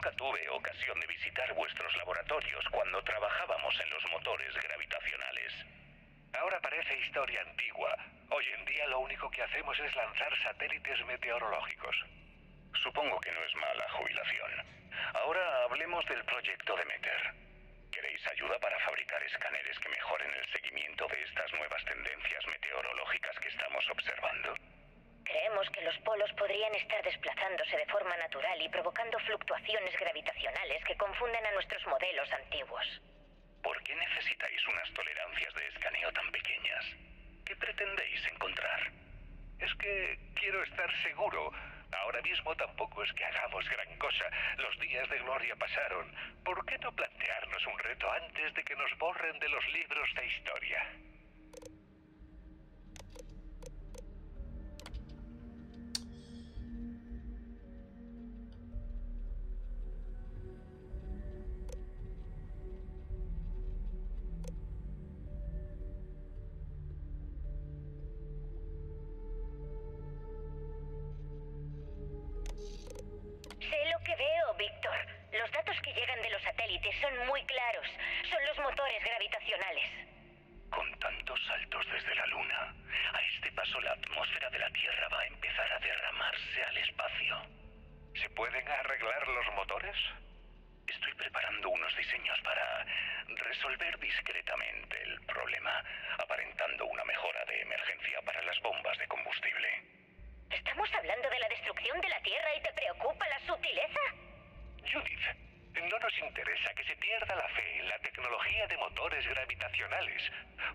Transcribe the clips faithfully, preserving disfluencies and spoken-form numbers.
nunca tuve ocasión de visitar vuestros laboratorios cuando trabajábamos en los motores gravitacionales. Ahora parece historia antigua. Hoy en día lo único que hacemos es lanzar satélites meteorológicos. Supongo que no es mala jubilación. Ahora hablemos del proyecto Demeter. ¿Queréis ayuda para fabricar escáneres que mejoren el seguimiento de estas nuevas tendencias meteorológicas que estamos observando? Creemos que los polos podrían estar desplazándose de forma natural y provocando fluctuaciones gravitacionales que confunden a nuestros modelos antiguos. ¿Por qué necesitáis unas tolerancias de escaneo tan pequeñas? ¿Qué pretendéis encontrar? Es que quiero estar seguro. Ahora mismo tampoco es que hagamos gran cosa. Los días de gloria pasaron. ¿Por qué no plantearnos un reto antes de que nos borren de los libros de historia? Víctor, los datos que llegan de los satélites son muy claros. Son los motores gravitacionales. Con tantos saltos desde la Luna, a este paso la atmósfera de la Tierra va a empezar a derramarse al espacio. ¿Se pueden arreglar los motores? Estoy preparando unos diseños para resolver discretamente el problema, aparentando una mejora de emergencia para las bombas de combustible. ¿Estamos hablando de la destrucción de la Tierra y te preocupa la sutileza? Judith, no nos interesa que se pierda la fe en la tecnología de motores gravitacionales.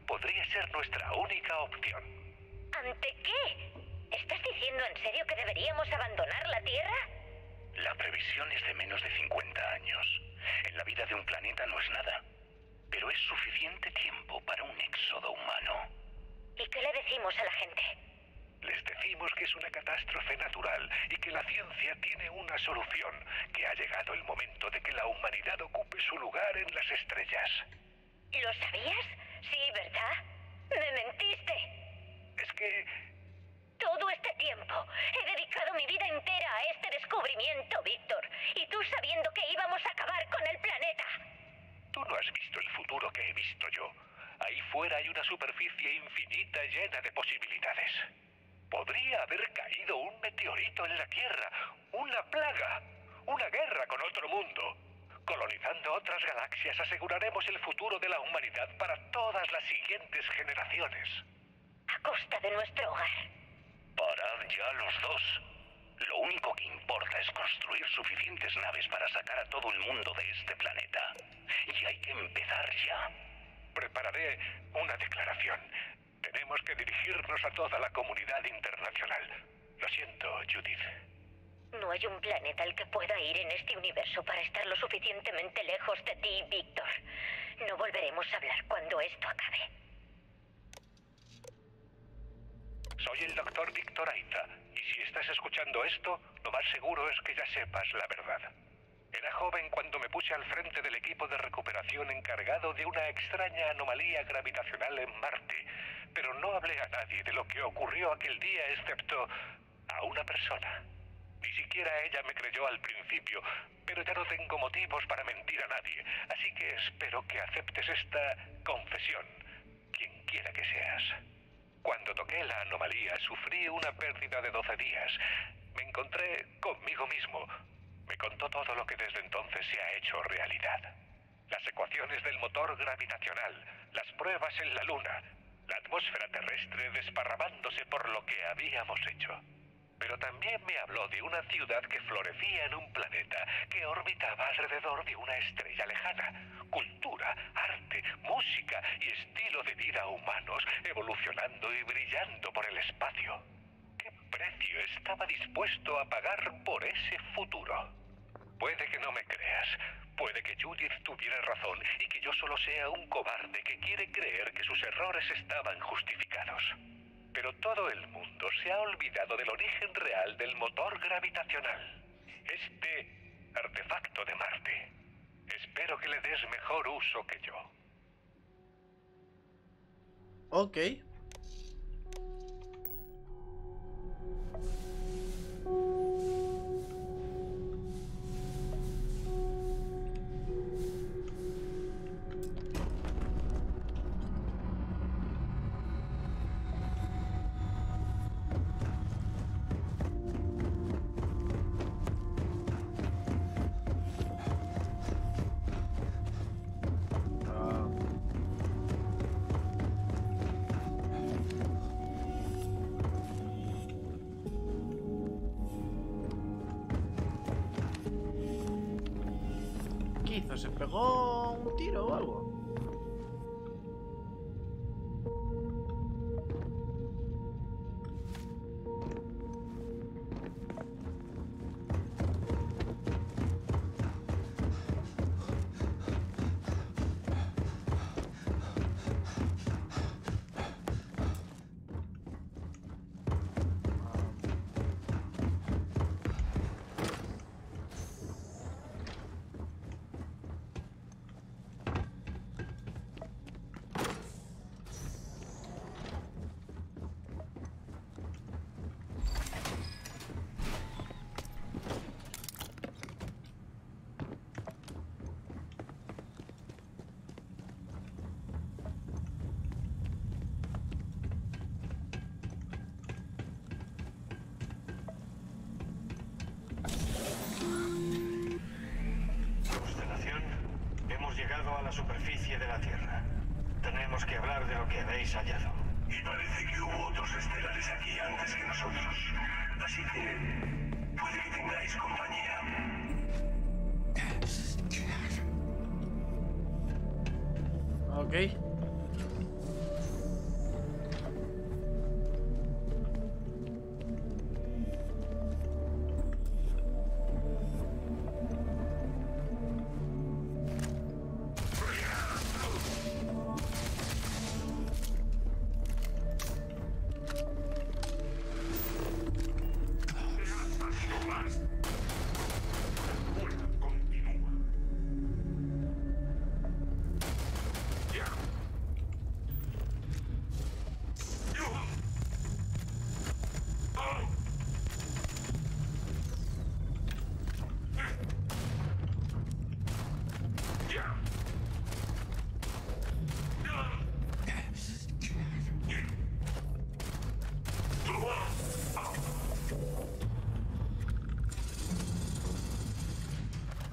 Podría ser nuestra única opción. ¿Ante qué? ¿Estás diciendo en serio que deberíamos abandonar la Tierra? La previsión es de menos de cincuenta años. En la vida de un planeta no es nada. Pero es suficiente tiempo para un éxodo humano. ¿Y qué le decimos a la gente? Les decimos que es una catástrofe natural y que la ciencia tiene una solución, que ha llegado el momento de que la humanidad ocupe su lugar en las estrellas. ¿Lo sabías? Sí, ¿verdad? Me mentiste. Es que... Todo este tiempo he dedicado mi vida entera a este descubrimiento, Víctor, y tú sabiendo que íbamos a acabar con el planeta. Tú no has visto el futuro que he visto yo. Ahí fuera hay una superficie infinita llena de posibilidades. Podría haber caído un meteorito en la Tierra, una plaga, una guerra con otro mundo. Colonizando otras galaxias aseguraremos el futuro de la humanidad para todas las siguientes generaciones. A costa de nuestro hogar. Parad ya los dos. Lo único que importa es construir suficientes naves para sacar a todo el mundo de este planeta. Y hay que empezar ya. Prepararé una declaración. Tenemos que dirigirnos a toda la comunidad internacional. Lo siento, Judith. No hay un planeta al que pueda ir en este universo para estar lo suficientemente lejos de ti, Víctor. No volveremos a hablar cuando esto acabe. Soy el doctor Víctor Aiza, y si estás escuchando esto, lo más seguro es que ya sepas la verdad. Era joven cuando me puse al frente del equipo de recuperación encargado de una extraña anomalía gravitacional en Marte, pero no hablé a nadie de lo que ocurrió aquel día excepto a una persona. Ni siquiera ella me creyó al principio, pero ya no tengo motivos para mentir a nadie, así que espero que aceptes esta confesión, quien quiera que seas. Cuando toqué la anomalía, sufrí una pérdida de doce días. Me encontré conmigo mismo. Me contó todo lo que desde entonces se ha hecho realidad. Las ecuaciones del motor gravitacional, las pruebas en la Luna, la atmósfera terrestre desparramándose por lo que habíamos hecho. Pero también me habló de una ciudad que florecía en un planeta, que orbitaba alrededor de una estrella lejana. Cultura, arte, música y estilo de vida humanos evolucionando y brillando por el espacio. ¿Qué precio estaba dispuesto a pagar por ese futuro? Puede que no me creas, puede que Judith tuviera razón y que yo solo sea un cobarde que quiere creer que sus errores estaban justificados. Pero todo el mundo se ha olvidado del origen real del motor gravitacional, este artefacto de Marte. Espero que le des mejor uso que yo. Ok. ¿qué hizo? ¿Se pegó un tiro o algo? Superficie de la Tierra. Tenemos que hablar de lo que habéis hallado. Y parece que hubo otros estelares aquí antes que nosotros. Así que puede que tengáis compañía. Ok.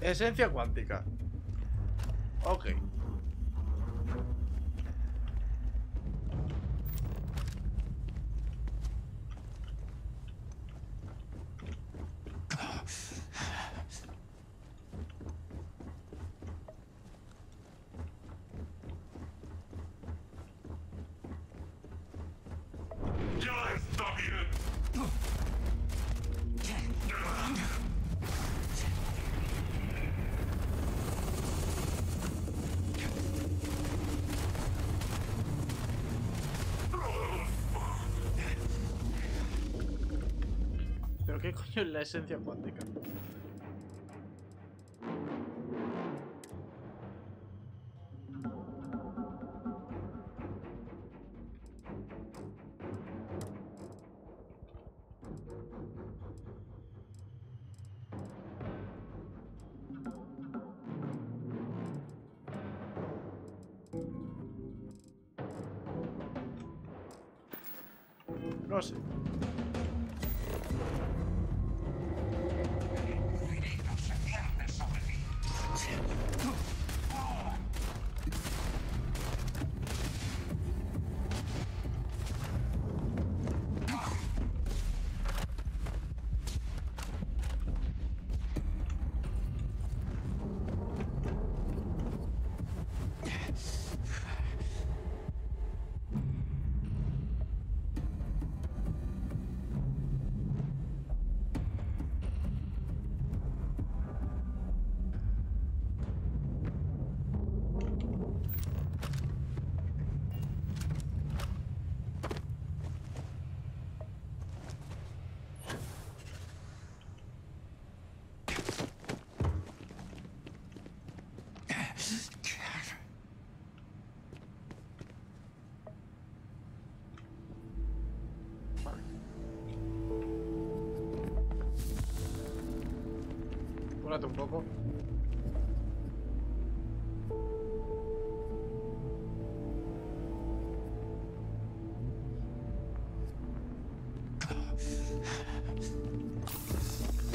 Esencia cuántica. Ok. ¿Qué coño es la esencia cuántica? No sé. Cúrate un poco.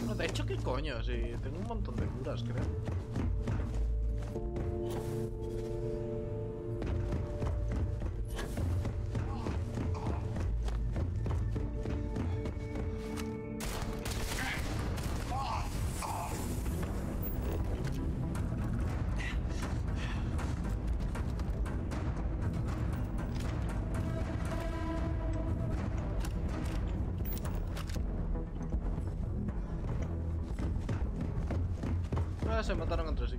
No, de hecho, ¿qué coño? Si tengo un montón de curas, creo. nada, se mataron entre sí.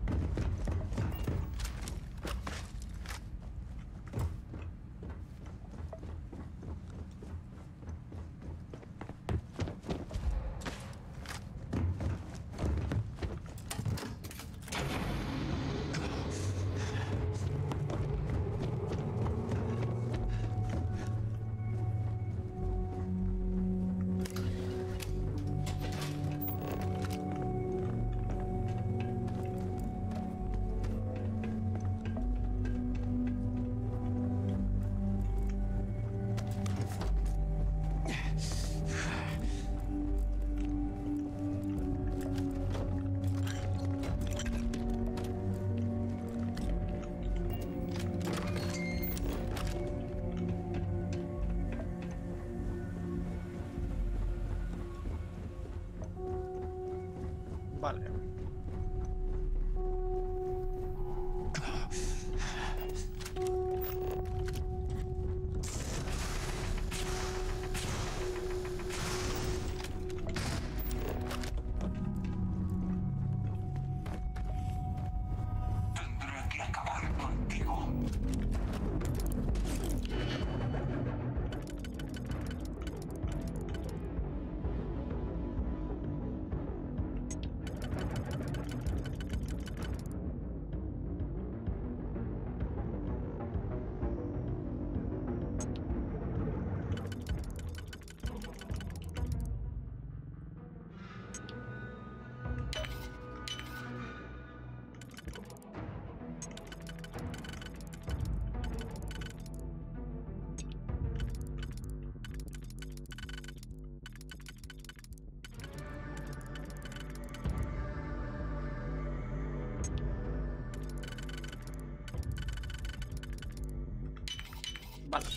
Vale. Vale.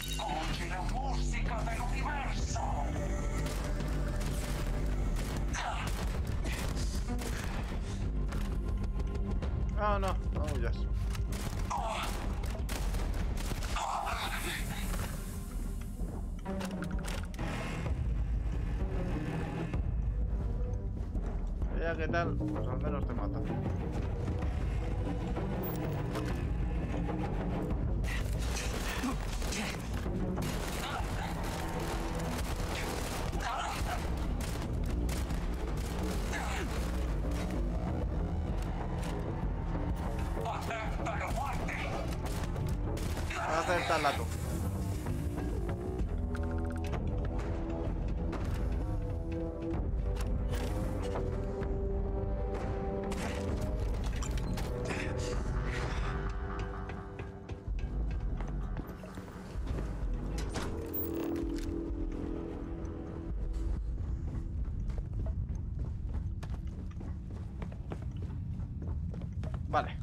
Oye la música del universo. Ah, oh, no, no huyas. Ya, ¿qué tal? Pues al menos te mata. Al lado. Vale.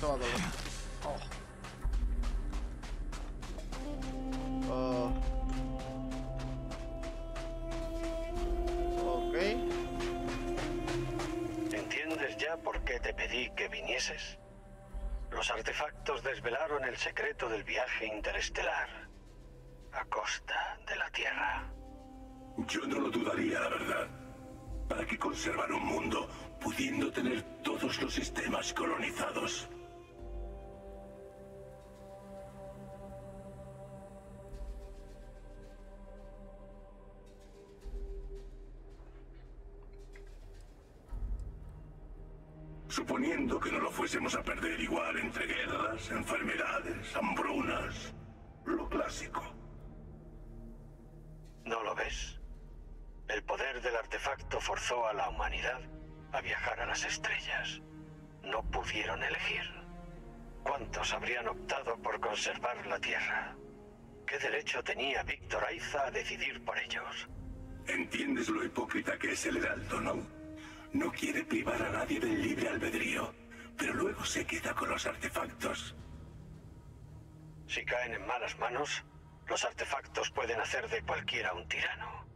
Todo. Oh. Oh. Ok. ¿Entiendes ya por qué te pedí que vinieses? Los artefactos desvelaron el secreto del viaje interestelar a costa de la Tierra. Yo no lo dudaría, la verdad. ¿Para qué conservar un mundo pudiendo tener todos los sistemas colonizados? Supone fuésemos a perder igual entre guerras, enfermedades, hambrunas, lo clásico. ¿No lo ves? El poder del artefacto forzó a la humanidad a viajar a las estrellas. No pudieron elegir. ¿Cuántos habrían optado por conservar la Tierra? ¿Qué derecho tenía Víctor Aiza a decidir por ellos? Entiendes lo hipócrita que es el Heraldo, ¿no? No quiere privar a nadie del libre albedrío, pero luego se queda con los artefactos. Si caen en malas manos, los artefactos pueden hacer de cualquiera un tirano.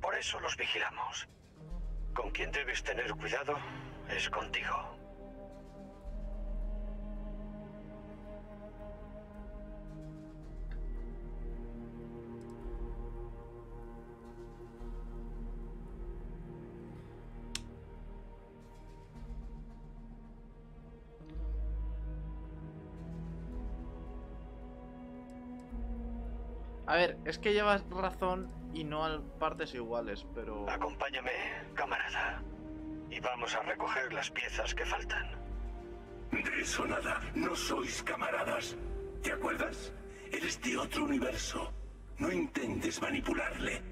Por eso los vigilamos. Con quien debes tener cuidado es contigo. A ver, es que llevas razón y no a partes iguales, pero... Acompáñame, camarada, y vamos a recoger las piezas que faltan. De eso nada, no sois camaradas. ¿Te acuerdas? Eres de otro universo. No intentes manipularle.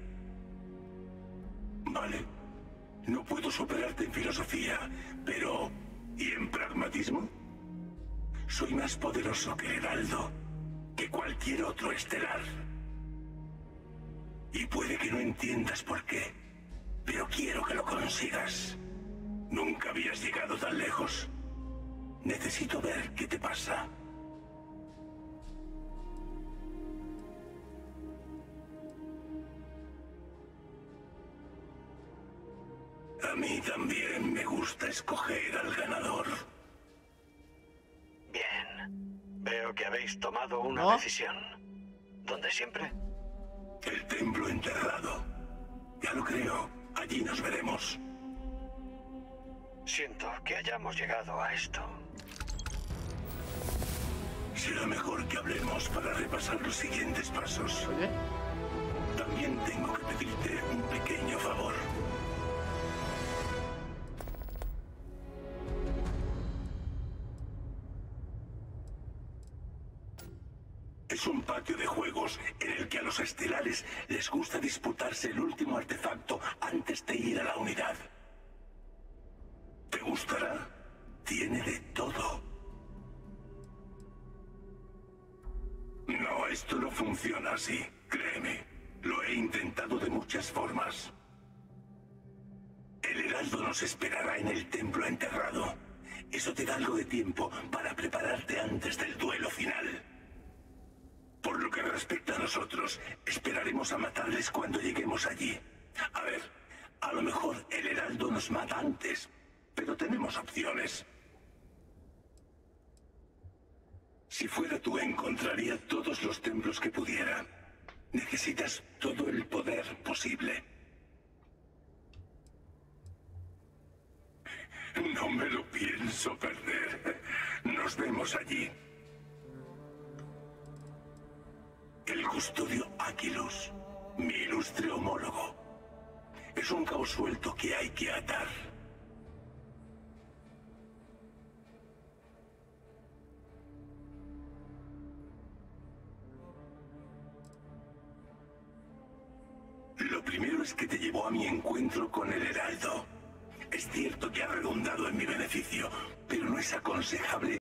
Vale, no puedo superarte en filosofía, pero... ¿y en pragmatismo? Soy más poderoso que Heraldo, que cualquier otro estelar. Y puede que no entiendas por qué, pero quiero que lo consigas. Nunca habías llegado tan lejos. Necesito ver qué te pasa. A mí también me gusta escoger al ganador. Bien. Veo que habéis tomado una ¿No? decisión. ¿Dónde siempre? El templo enterrado. Ya lo creo. Allí nos veremos. Siento que hayamos llegado a esto. Será mejor que hablemos para repasar los siguientes pasos. ¿Oye? También tengo que pedirte un pequeño favor. Es un patio de juegos en el que a los estelares les gusta disputarse el último artefacto antes de ir a la unidad. ¿Te gustará? Tiene de todo. No, esto no funciona así, créeme. Lo he intentado de muchas formas. El Heraldo nos esperará en el templo enterrado. Eso te da algo de tiempo para prepararte antes del duelo final. Por lo que respecta a nosotros, esperaremos a matarles cuando lleguemos allí. A ver, a lo mejor el Heraldo nos mata antes, pero tenemos opciones. Si fuera tú, encontraría todos los templos que pudiera. Necesitas todo el poder posible. No me lo pienso perder. Nos vemos allí. El custodio Aquilus, mi ilustre homólogo. Es un cabo suelto que hay que atar. Lo primero es que te llevó a mi encuentro con el Heraldo. Es cierto que ha redundado en mi beneficio, pero no es aconsejable